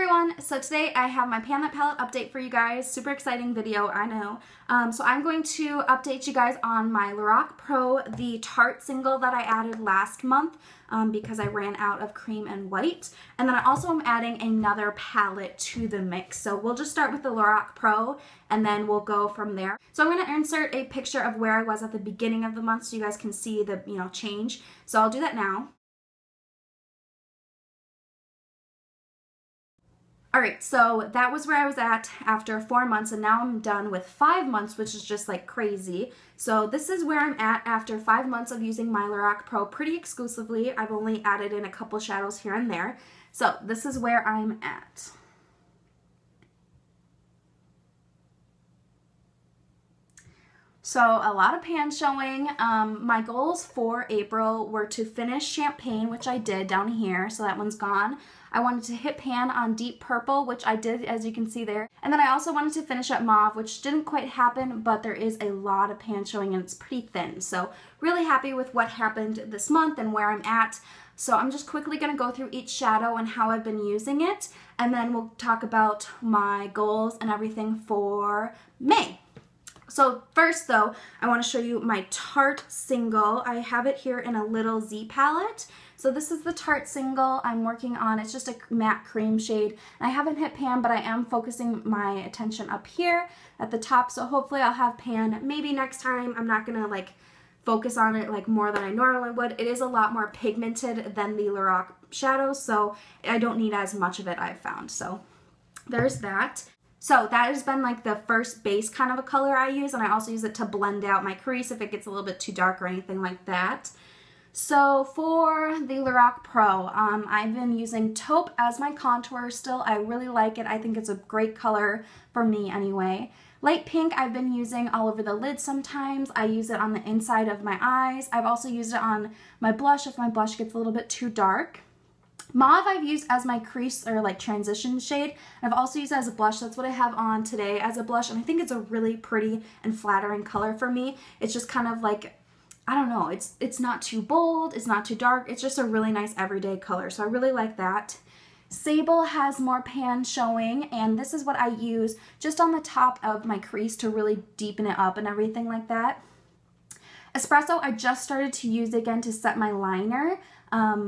everyone, so today I have my Pan That Palette update for you guys. Super exciting video, I know. So I'm going to update you guys on my Lorac Pro, the Tarte single that I added last month because I ran out of cream and white. And then I also am adding another palette to the mix. So we'll just start with the Lorac Pro and then we'll go from there. So I'm going to insert a picture of where I was at the beginning of the month so you guys can see the change. So I'll do that now. Alright, so that was where I was at after 4 months, and now I'm done with 5 months, which is just like crazy. So this is where I'm at after 5 months of using my Lorac Pro pretty exclusively. I've only added in a couple shadows here and there. So this is where I'm at. So a lot of pan showing. My goals for April were to finish Champagne, which I did down here, so that one's gone. I wanted to hit pan on Deep Purple, which I did, as you can see there. And then I also wanted to finish up Mauve, which didn't quite happen, but there is a lot of pan showing and it's pretty thin. So really happy with what happened this month and where I'm at. So I'm just quickly going to go through each shadow and how I've been using it, and then we'll talk about my goals and everything for May. So first though, I want to show you my Tarte single. I have it here in a little Z palette. So this is the Tarte single I'm working on. It's just a matte cream shade. And I haven't hit pan, but I am focusing my attention up here at the top. So hopefully I'll have pan maybe next time. I'm not going to like focus on it like more than I normally would. It is a lot more pigmented than the Lorac shadow, so I don't need as much of it, I've found. So there's that. So that has been like the first base kind of a color I use, and I also use it to blend out my crease if it gets a little bit too dark or anything like that. So for the Lorac Pro, I've been using Taupe as my contour still. I really like it. I think it's a great color for me anyway. Light pink I've been using all over the lid sometimes. I use it on the inside of my eyes. I've also used it on my blush if my blush gets a little bit too dark. Mauve I've used as my crease or like transition shade. I've also used it as a blush. That's what I have on today as a blush, and I think it's a really pretty and flattering color for me. It's just kind of like, I don't know, it's not too bold, it's not too dark, it's just a really nice everyday color, so I really like that. Sable has more pan showing, and this is what I use just on the top of my crease to really deepen it up and everything like that. Espresso, I just started to use again to set my liner,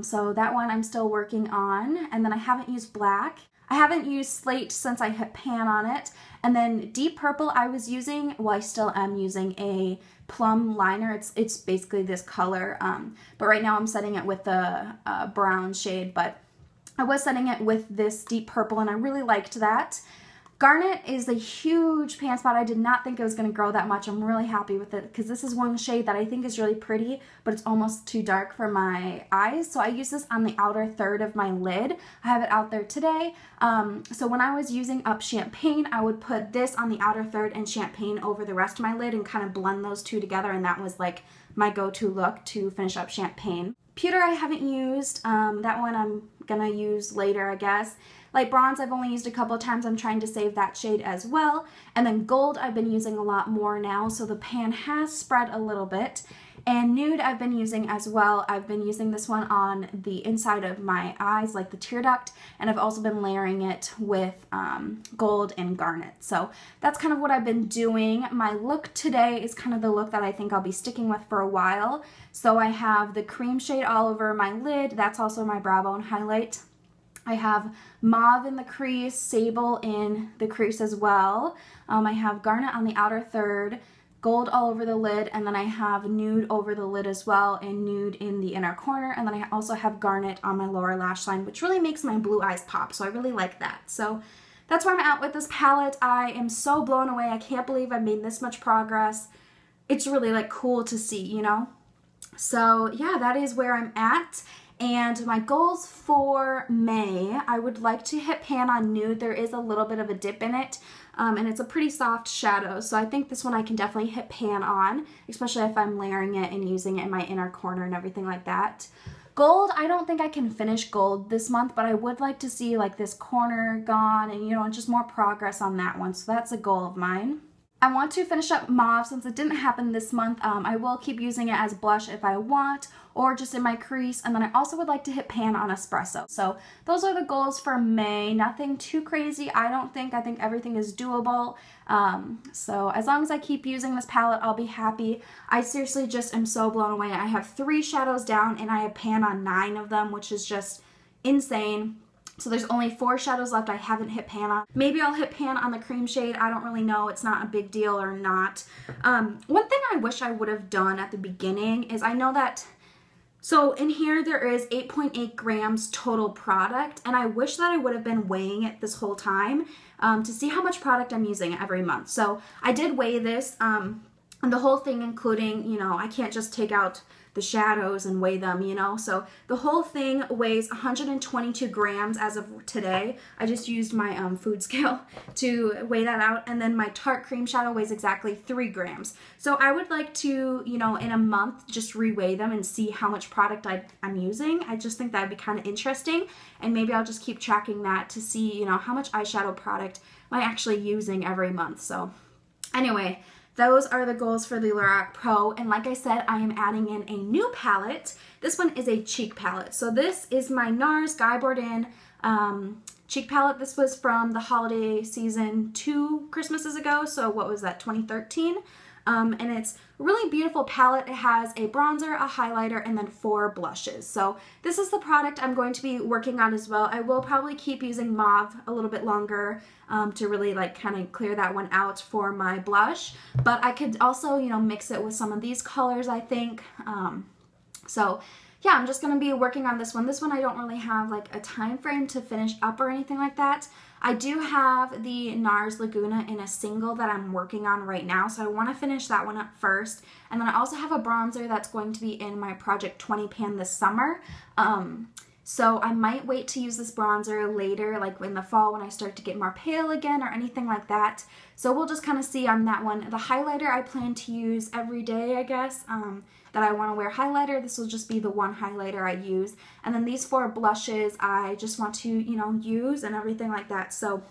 so that one I'm still working on. And then I haven't used black. I haven't used slate since I hit pan on it. And then Deep Purple I was using, well I still am using a plum liner. It's basically this color, but right now I'm setting it with the brown shade, but I was setting it with this Deep Purple and I really liked that. Garnet is a huge pan spot. I did not think it was going to grow that much. I'm really happy with it because this is one shade that I think is really pretty, but it's almost too dark for my eyes. So I use this on the outer third of my lid. I have it out there today. So when I was using up Champagne, I would put this on the outer third and Champagne over the rest of my lid and kind of blend those two together. And that was like my go-to look to finish up Champagne. Pewter I haven't used. That one I'm going to use later, I guess. Light bronze I've only used a couple of times. I'm trying to save that shade as well. And then gold I've been using a lot more now, so the pan has spread a little bit. And nude I've been using as well. I've been using this one on the inside of my eyes, like the tear duct, and I've also been layering it with gold and garnet. So that's kind of what I've been doing. My look today is kind of the look that I think I'll be sticking with for a while. So I have the cream shade all over my lid. That's also my brow bone highlight. I have mauve in the crease, sable in the crease as well. I have garnet on the outer third, gold all over the lid, and then I have nude over the lid as well, and nude in the inner corner, and then I also have garnet on my lower lash line, which really makes my blue eyes pop, so I really like that. So that's where I'm at with this palette. I am so blown away. I can't believe I made this much progress. It's really like cool to see, you know? So yeah, that is where I'm at. And my goals for May, I would like to hit pan on nude. There is a little bit of a dip in it, and it's a pretty soft shadow. So I think this one I can definitely hit pan on, especially if I'm layering it and using it in my inner corner and everything like that. Gold, I don't think I can finish gold this month, but I would like to see like this corner gone and, you know, just more progress on that one. So that's a goal of mine. I want to finish up mauve since it didn't happen this month. I will keep using it as blush if I want, or just in my crease. And then I also would like to hit pan on espresso. So those are the goals for May. Nothing too crazy, I don't think. I think everything is doable. So as long as I keep using this palette, I'll be happy. I seriously just am so blown away. I have 3 shadows down and I have pan on 9 of them, which is just insane. So there's only 4 shadows left I haven't hit pan on. Maybe I'll hit pan on the cream shade. I don't really know. It's not a big deal or not. One thing I wish I would have done at the beginning is I know that... So in here there is 8.8 grams total product, and I wish that I would have been weighing it this whole time to see how much product I'm using every month. So I did weigh this, and the whole thing, including, you know, I can't just take out the shadows and weigh them, you know. So the whole thing weighs 122 grams as of today. I just used my food scale to weigh that out. And then my Tarte cream shadow weighs exactly 3 grams. So I would like to, you know, in a month just reweigh them and see how much product I'm using. I just think that would be kind of interesting. And maybe I'll just keep tracking that to see, you know, how much eyeshadow product am I actually using every month. So anyway, those are the goals for the Lorac Pro, and like I said, I am adding in a new palette. This one is a cheek palette. So this is my NARS Guy Bourdin cheek palette. This was from the holiday season 2 Christmases ago, so what was that, 2013? And it's a really beautiful palette. It has a bronzer, a highlighter, and then 4 blushes. So this is the product I'm going to be working on as well. I will probably keep using mauve a little bit longer to really like kind of clear that one out for my blush. But I could also, you know, mix it with some of these colors, I think. So yeah, I'm just going to be working on this one. This one I don't really have like a time frame to finish up or anything like that. I do have the NARS Laguna in a single that I'm working on right now, so I want to finish that one up first. And then I also have a bronzer that's going to be in my Project 20 pan this summer. So I might wait to use this bronzer later, like in the fall when I start to get more pale again or anything like that. So we'll just kind of see on that one. The highlighter I plan to use every day, I guess, that I want to wear highlighter. This will just be the one highlighter I use. And then these 4 blushes I just want to, you know, use and everything like that. So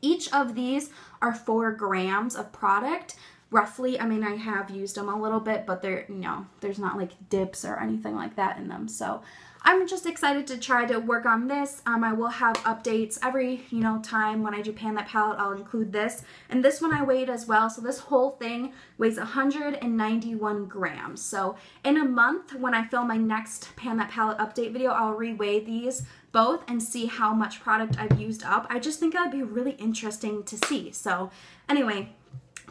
each of these are 4 grams of product. Roughly, I mean, I have used them a little bit, but they're, you know, there's not like dips or anything like that in them. So I'm just excited to try to work on this. I will have updates every, you know, time when I do Pan That Palette, I'll include this. And this one I weighed as well. So this whole thing weighs 191 grams. So in a month, when I film my next Pan That Palette update video, I'll reweigh these both and see how much product I've used up. I just think that would be really interesting to see. So anyway,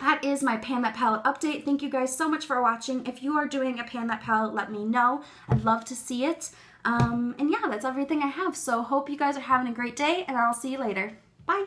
that is my Pan That Palette update. Thank you guys so much for watching. If you are doing a Pan That Palette, let me know. I'd love to see it. And yeah, that's everything I have. So hope you guys are having a great day, and I'll see you later. Bye.